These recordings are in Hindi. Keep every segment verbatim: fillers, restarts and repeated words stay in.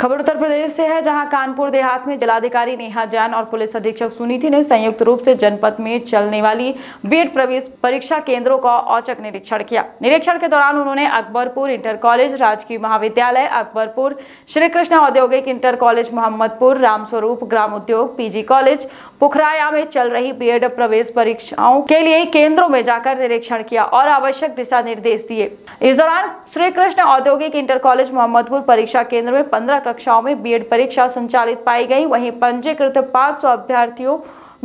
खबर उत्तर प्रदेश से है, जहां कानपुर देहात में जिलाधिकारी नेहा जैन और पुलिस अधीक्षक सुनीति ने संयुक्त रूप से जनपद में चलने वाली बीएड प्रवेश परीक्षा केंद्रों का औचक निरीक्षण किया। निरीक्षण के दौरान उन्होंने अकबरपुर इंटर कॉलेज, राजकीय महाविद्यालय अकबरपुर, श्री कृष्ण औद्योगिक इंटर कॉलेज मोहम्मदपुर, रामस्वरूप ग्राम उद्योग पीजी कॉलेज पुखराया में चल रही बीएड प्रवेश परीक्षाओं के लिए केंद्रों में जाकर निरीक्षण किया और आवश्यक दिशा निर्देश दिए। इस दौरान श्री कृष्ण औद्योगिक इंटर कॉलेज मोहम्मदपुर परीक्षा केंद्र में पंद्रह कक्षाओं में बीएड परीक्षा संचालित पाई गई। वहीं पंजीकृत पाँच सौ अभ्यर्थियों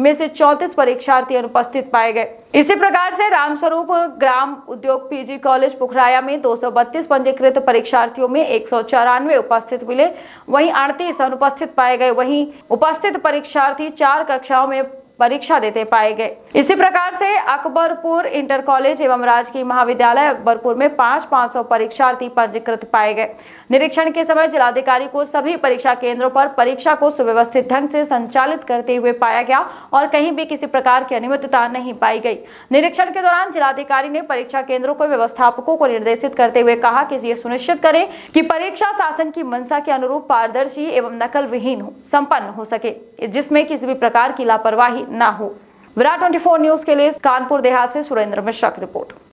में से चौंतीस परीक्षार्थी अनुपस्थित पाए गए। इसी प्रकार से रामस्वरूप ग्राम उद्योग पीजी कॉलेज पुखराया में दो सौ बत्तीस पंजीकृत परीक्षार्थियों में एक सौ चौरानवे उपस्थित मिले, वहीं अड़तीस अनुपस्थित पाए गए। वहीं उपस्थित परीक्षार्थी चार कक्षाओं में परीक्षा देते पाए गए। इसी प्रकार से अकबरपुर इंटर कॉलेज एवं राजकीय महाविद्यालय अकबरपुर में पाँच पाँच सौ परीक्षार्थी पंजीकृत पाए गए। निरीक्षण के समय जिलाधिकारी को सभी परीक्षा केंद्रों पर परीक्षा को सुव्यवस्थित ढंग से संचालित करते हुए पाया गया और कहीं भी किसी प्रकार की अनियमितता नहीं पाई गई। निरीक्षण के दौरान जिलाधिकारी ने परीक्षा केंद्रों को व्यवस्थापकों को निर्देशित करते हुए कहा कि ये सुनिश्चित करें कि परीक्षा शासन की मंशा के अनुरूप पारदर्शी एवं नकल विहीन संपन्न हो सके, जिसमें किसी भी प्रकार की लापरवाही ना हो। विराट चौबीस न्यूज के लिए कानपुर देहात से सुरेंद्र मिश्रा की रिपोर्ट।